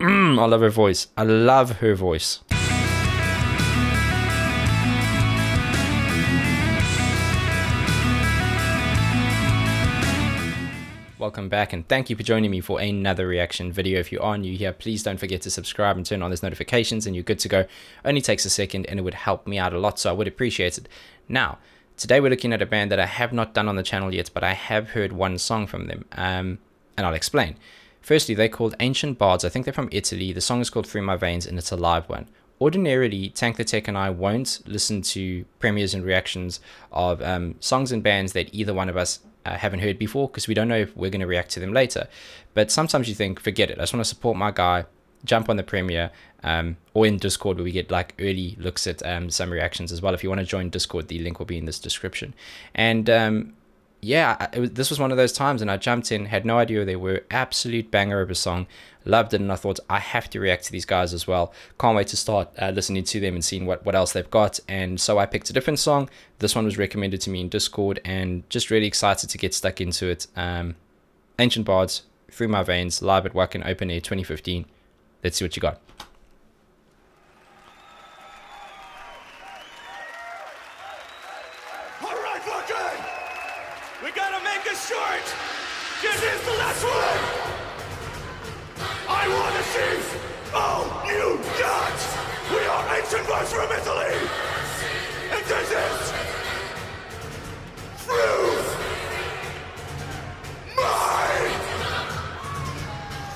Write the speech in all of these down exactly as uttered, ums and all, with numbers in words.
Mm, I love her voice. I love her voice. Welcome back, and thank you for joining me for another reaction video. If you are new here, please don't forget to subscribe and turn on those notifications and you're good to go. Only takes a second and it would help me out a lot, so I would appreciate it. Now, today we're looking at a band that I have not done on the channel yet, but I have heard one song from them, um, and I'll explain. Firstly, they're called Ancient Bards. I think they're from Italy. The song is called Through My Veins and it's a live one. Ordinarily, Tank the Tech and I won't listen to premieres and reactions of um, songs and bands that either one of us uh, haven't heard before, because we don't know if we're going to react to them later. But sometimes you think, forget it, I just want to support my guy, jump on the premiere, um, or in Discord where we get like early looks at um, some reactions as well. If you want to join Discord, the link will be in this description. And um, yeah, I, it was, this was one of those times, and I jumped in, had no idea they were, absolute banger of a song, loved it, and I thought I have to react to these guys as well. Can't wait to start uh, listening to them and seeing what, what else they've got. And so I picked a different song. This one was recommended to me in Discord, and just really excited to get stuck into it. Um, Ancient Bards, Through My Veins, live at Wacken Open Air twenty fifteen. Let's see what you got. Short. This is the last word. I want to see all you got. We are Ancient Bards from Italy, and this is Through My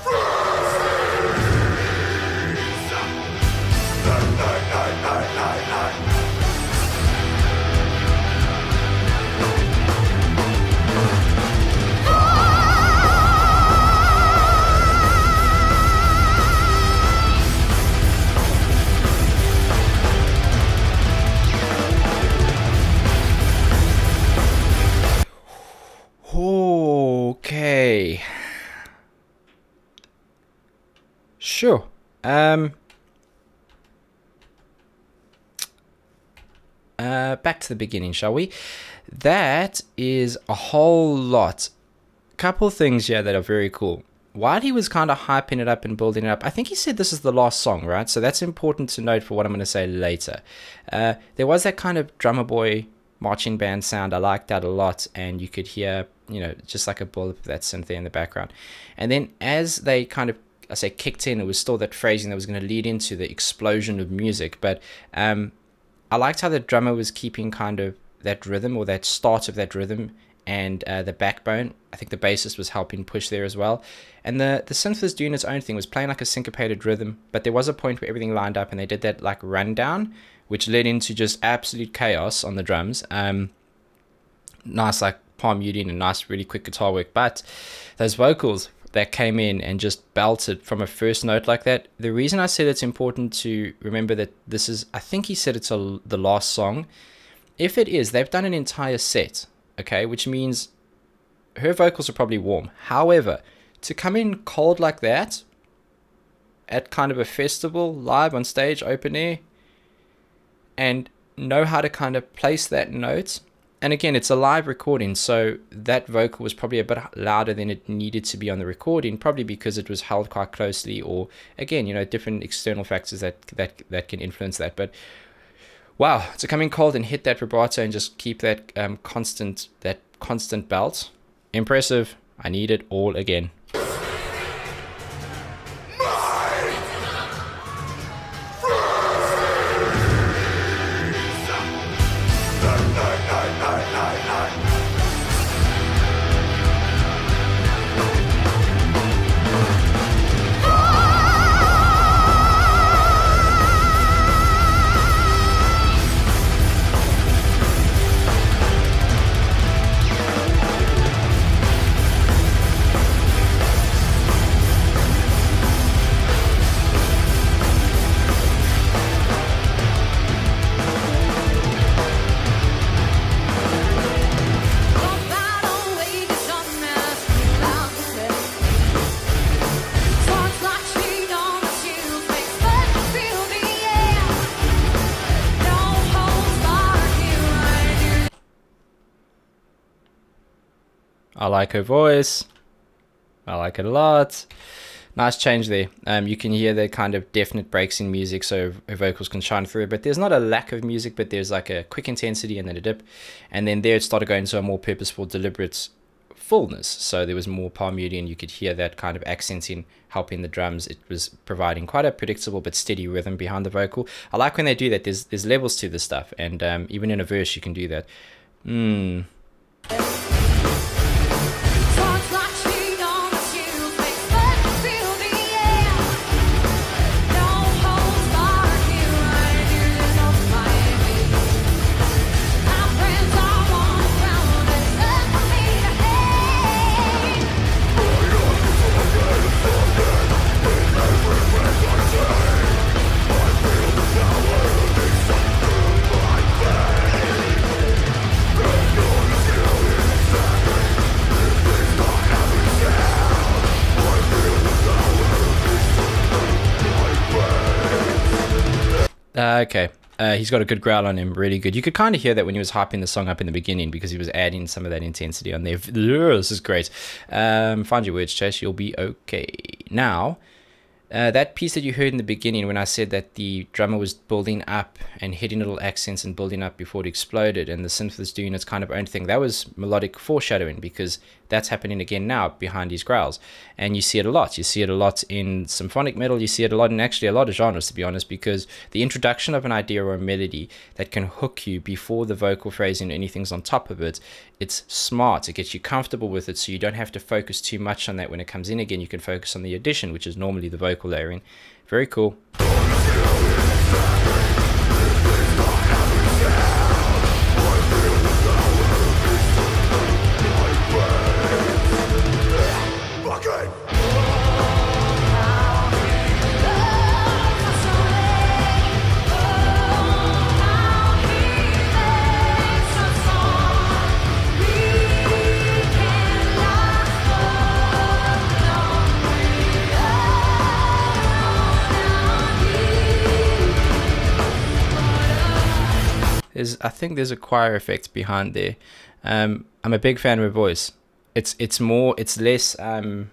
Veins. Okay. Sure. Um, uh, back to the beginning, shall we? That is a whole lot. Couple things here that are very cool. While he was kind of hyping it up and building it up, I think he said this is the last song, right? So that's important to note for what I'm going to say later. Uh, there was that kind of drummer boy marching band sound. I liked that a lot, and you could hear, you know, just like a build-up of that synth there in the background. And then as they kind of, I say, kicked in, it was still that phrasing that was going to lead into the explosion of music. But um, I liked how the drummer was keeping kind of that rhythm, or that start of that rhythm, and uh, the backbone. I think the bassist was helping push there as well. And the, the synth was doing its own thing, was playing like a syncopated rhythm, but there was a point where everything lined up and they did that like rundown, which led into just absolute chaos on the drums. Um, nice like palm muting and nice really quick guitar work, but those vocals that came in and just belted from a first note like that. The reason I said it's important to remember that this is, I think he said it's a, the last song. If it is, they've done an entire set, okay, which means her vocals are probably warm. However, to come in cold like that at kind of a festival, live on stage, open air, and know how to kind of place that note. And again, it's a live recording, so that vocal was probably a bit louder than it needed to be on the recording, probably because it was held quite closely, or again, you know, different external factors that that that can influence that. But wow, to come in cold and hit that vibrato and just keep that um, constant, that constant belt, impressive. I need it all again. I like her voice. I like it a lot. Nice change there. Um, you can hear the kind of definite breaks in music, so vocals can shine through. But there's not a lack of music, but there's like a quick intensity and then a dip. And then there it started going to a more purposeful, deliberate fullness. So there was more palmody, and you could hear that kind of accenting, helping the drums. It was providing quite a predictable but steady rhythm behind the vocal. I like when they do that. There's, there's levels to this stuff. And um, even in a verse, you can do that. Mm. Uh, okay, uh, he's got a good growl on him, really good. You could kind of hear that when he was hyping the song up in the beginning, because he was adding some of that intensity on there. This is great. Um, find your words, Chase, you'll be okay. Now, uh, that piece that you heard in the beginning when I said that the drummer was building up and hitting little accents and building up before it exploded, and the synth was doing its kind of own thing, that was melodic foreshadowing, because that's happening again now behind these growls. And you see it a lot. You see it a lot in symphonic metal. You see it a lot in actually a lot of genres, to be honest, because the introduction of an idea or a melody that can hook you before the vocal phrasing or anything's on top of it, it's smart. It gets you comfortable with it, so you don't have to focus too much on that when it comes in again. You can focus on the addition, which is normally the vocal layering. Very cool. There's, I think there's a choir effect behind there. Um, I'm a big fan of her voice. It's it's more, it's less, um,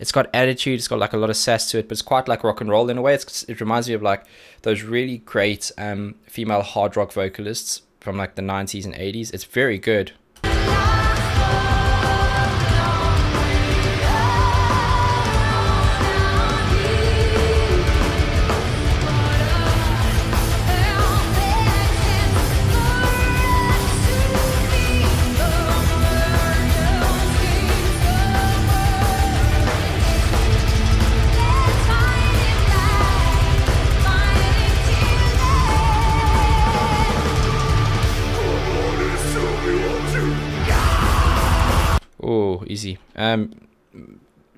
it's got attitude, it's got like a lot of sass to it, but it's quite like rock and roll in a way. It's, it reminds me of like those really great um, female hard rock vocalists from like the nineties and eighties. It's very good. Easy. Um,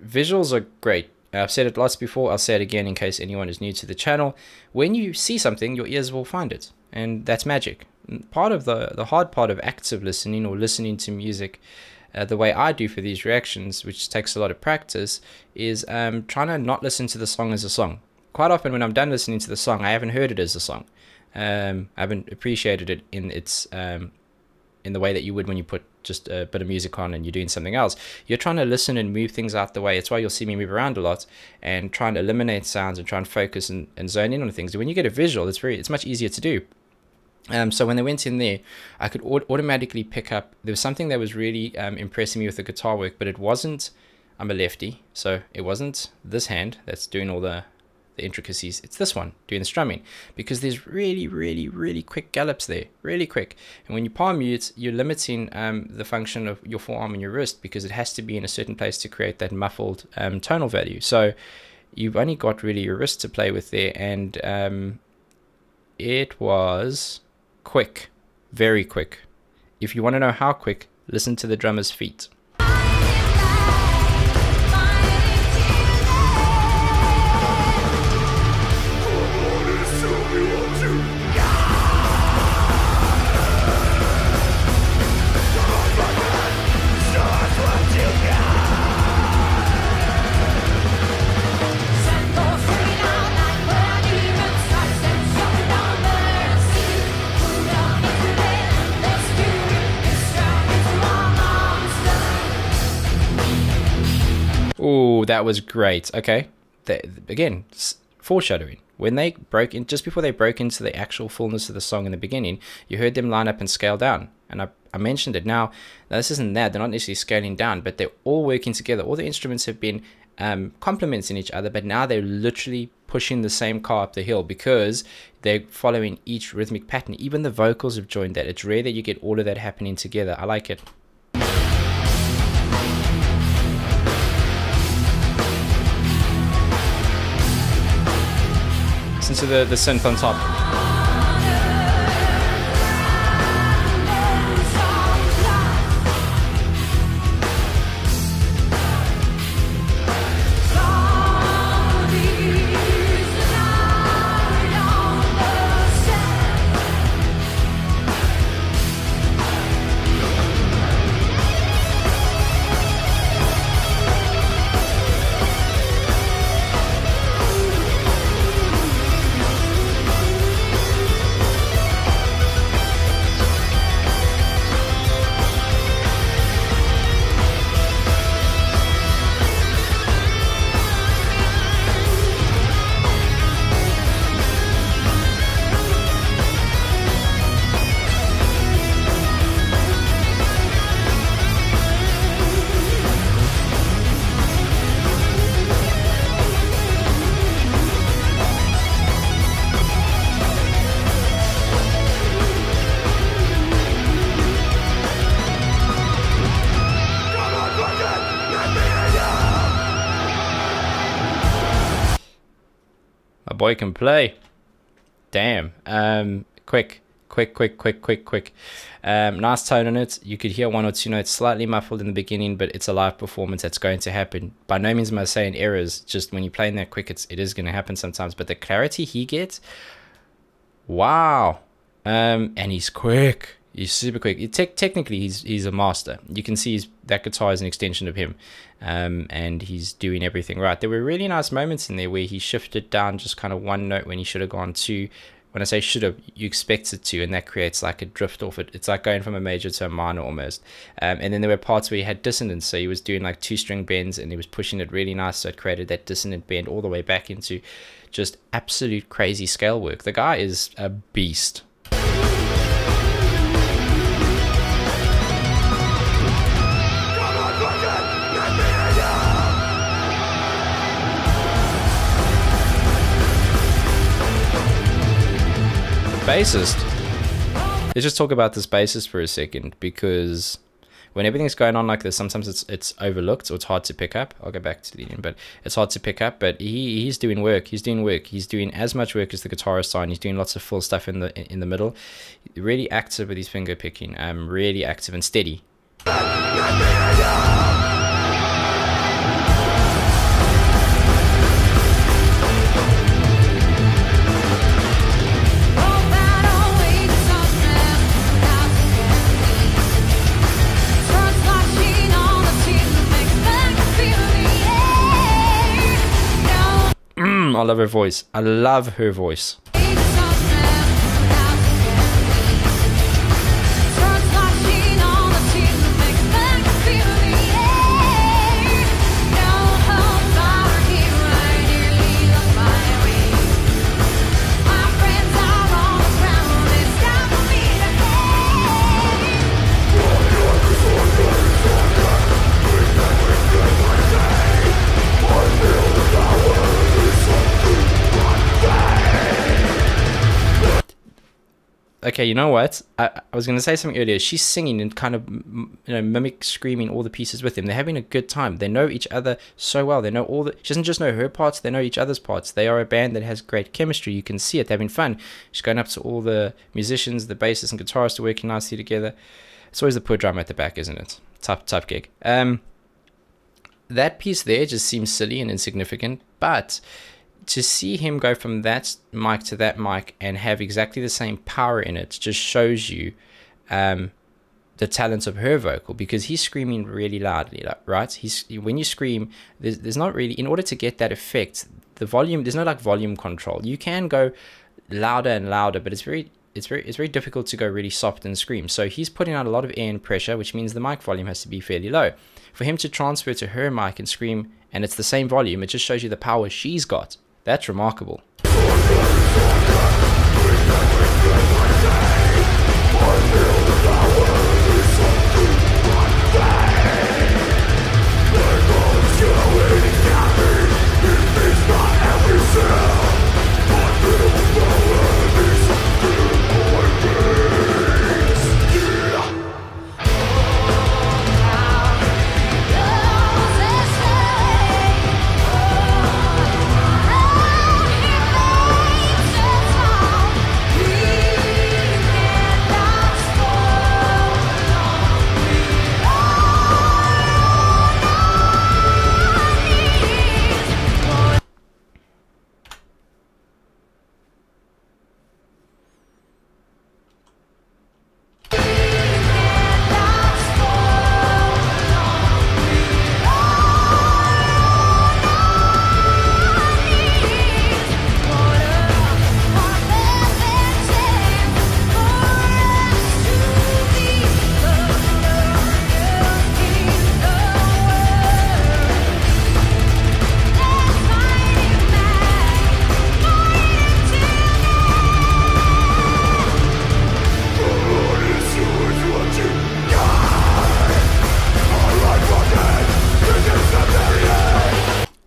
visuals are great. I've said it lots before. I'll say it again in case anyone is new to the channel. When you see something, your ears will find it, and that's magic. Part of the the hard part of active listening or listening to music, uh, the way I do for these reactions, which takes a lot of practice, is um, trying to not listen to the song as a song. Quite often, when I'm done listening to the song, I haven't heard it as a song. Um, I haven't appreciated it in its um, in the way that you would when you put just a bit of music on and you're doing something else. You're trying to listen and move things out the way. It's why you'll see me move around a lot and try and eliminate sounds and try and focus and, and zone in on things. When you get a visual, it's very it's much easier to do. Um, so when they went in there, I could aut automatically pick up. There was something that was really um, impressing me with the guitar work, but it wasn't, I'm a lefty, so it wasn't this hand that's doing all the the intricacies. It's this one doing the strumming, because there's really really really quick gallops there, really quick. And when you palm mute, you're limiting um, the function of your forearm and your wrist, because it has to be in a certain place to create that muffled um, tonal value. So you've only got really your wrist to play with there, and um, it was quick, very quick. If you want to know how quick, listen to the drummer's feet. that was great. Okay. They, again, foreshadowing. When they broke in, just before they broke into the actual fullness of the song in the beginning, you heard them line up and scale down. And I, I mentioned it. Now, now, this isn't that. They're not necessarily scaling down, but they're all working together. All the instruments have been um, complements in each other, but now they're literally pushing the same car up the hill because they're following each rhythmic pattern. Even the vocals have joined that. It's rare that you get all of that happening together. I like it. Listen to the, the synth on top. Boy can play. Damn. Um quick quick quick quick quick quick um nice tone on it. You could hear one or two notes slightly muffled in the beginning, but it's a live performance that's going to happen. By no means am I saying errors, just when you're playing that quick, it's, it is going to happen sometimes. But the clarity he gets, wow. Um and he's quick. He's super quick. He te technically, he's he's a master. You can see he's, that guitar is an extension of him, um, and he's doing everything right. There were really nice moments in there where he shifted down just kind of one note when he should have gone two. When I say should have, you expect it to, and that creates like a drift off it. It's like going from a major to a minor almost. Um, and then there were parts where he had dissonance, so he was doing like two string bends, and he was pushing it really nice, so it created that dissonant bend all the way back into just absolute crazy scale work. The guy is a beast. Bassist. Let's just talk about this bassist for a second, because when everything's going on like this, sometimes it's it's overlooked or it's hard to pick up. I'll go back to the end, but it's hard to pick up. But he he's doing work. He's doing work. He's doing as much work as the guitarist on. He's doing lots of full stuff in the in the middle. Really active with his finger picking. Um, really active and steady. I love her voice. I love her voice. Okay, you know what? I, I was going to say something earlier. She's singing and kind of, you know, mimic screaming all the pieces with him. They're having a good time. They know each other so well. They know all the... She doesn't just know her parts. They know each other's parts. They are a band that has great chemistry. You can see it. They're having fun. She's going up to all the musicians, the bassists and guitarists are working nicely together. It's always the poor drummer at the back, isn't it? Tough, tough gig. Um, that piece there just seems silly and insignificant, but... to see him go from that mic to that mic and have exactly the same power in it just shows you um, the talent of her vocal, because he's screaming really loudly, right? He's when you scream, there's, there's not really, in order to get that effect, the volume, there's no like volume control. You can go louder and louder, but it's very, it's very, it's very difficult to go really soft and scream. So he's putting out a lot of air and pressure, which means the mic volume has to be fairly low. For him to transfer to her mic and scream and it's the same volume, it just shows you the power she's got. That's remarkable.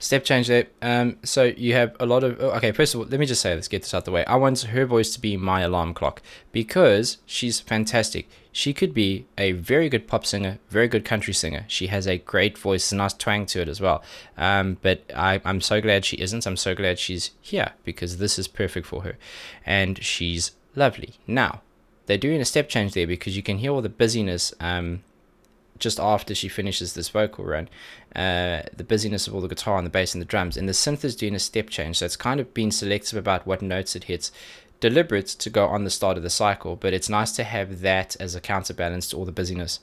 Step change there. Um, so you have a lot of... Okay, first of all, let me just say this, get this out the way. I want her voice to be my alarm clock because she's fantastic. She could be a very good pop singer, very good country singer. She has a great voice, a nice twang to it as well. Um, but I, I'm so glad she isn't. I'm so glad she's here because this is perfect for her. And she's lovely. Now, they're doing a step change there because you can hear all the busyness... Um, just after she finishes this vocal run, uh, the busyness of all the guitar and the bass and the drums, and the synth is doing a step change, so it's kind of being selective about what notes it hits, deliberate to go on the start of the cycle, but it's nice to have that as a counterbalance to all the busyness.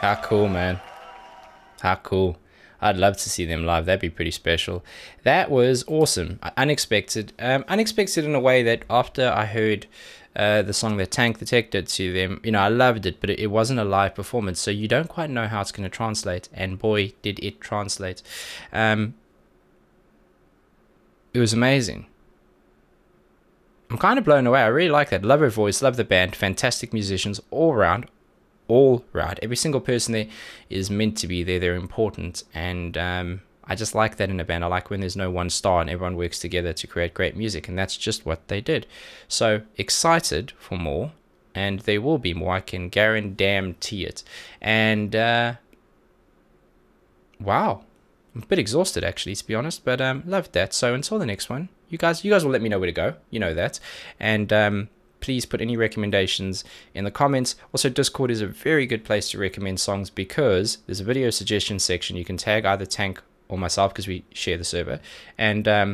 How cool, man. How cool. I'd love to see them live. That'd be pretty special. That was awesome. Unexpected. Um, unexpected in a way that after I heard uh, the song that Tank the Tech did to them, you know, I loved it, but it, it wasn't a live performance, so you don't quite know how it's going to translate, and boy, did it translate. Um, it was amazing. I'm kind of blown away. I really like that. Love her voice, love the band, fantastic musicians all around. all right every single person there is meant to be there. They're important, and um I just like that in a band. I like when there's no one star and everyone works together to create great music, and that's just what they did. So excited for more, and there will be more, I can guarantee it. And uh wow, I'm a bit exhausted actually, to be honest, but um loved that. So until the next one, you guys you guys will let me know where to go, you know that. And um please put any recommendations in the comments. Also, Discord is a very good place to recommend songs because there's a video suggestion section. You can tag either Tank or myself because we share the server. And um,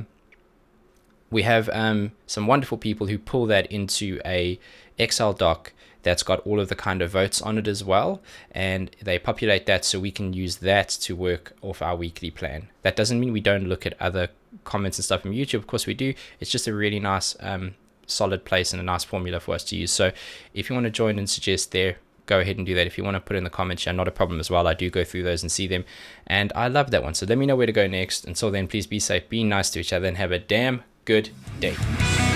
we have um, some wonderful people who pull that into a Excel doc that's got all of the kind of votes on it as well. And they populate that so we can use that to work off our weekly plan. That doesn't mean we don't look at other comments and stuff from YouTube. Of course we do. It's just a really nice... Um, solid place and a nice formula for us to use. So if you want to join and suggest there, go ahead and do that. If you want to put in the comments, yeah, not a problem as well. I do go through those and see them, and I love that one. So let me know where to go next. Until then, please be safe, be nice to each other, and have a damn good day.